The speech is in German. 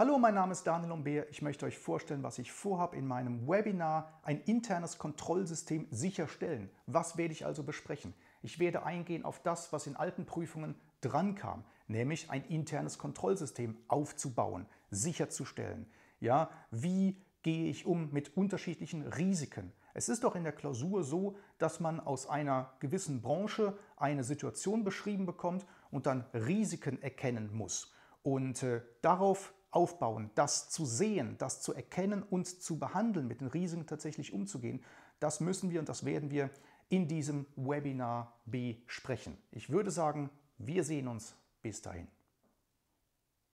Hallo, mein Name ist Daniel Lambert. Ich möchte euch vorstellen, was ich vorhabe in meinem Webinar, ein internes Kontrollsystem sicherstellen. Was werde ich also besprechen? Ich werde eingehen auf das, was in alten Prüfungen drankam, nämlich ein internes Kontrollsystem aufzubauen, sicherzustellen. Ja, wie gehe ich um mit unterschiedlichen Risiken? Es ist doch in der Klausur so, dass man aus einer gewissen Branche eine Situation beschrieben bekommt und dann Risiken erkennen muss. Und darauf aufbauen, das zu sehen, das zu erkennen und zu behandeln, mit den Risiken tatsächlich umzugehen, das müssen wir und das werden wir in diesem Webinar besprechen. Ich würde sagen, wir sehen uns. Bis dahin.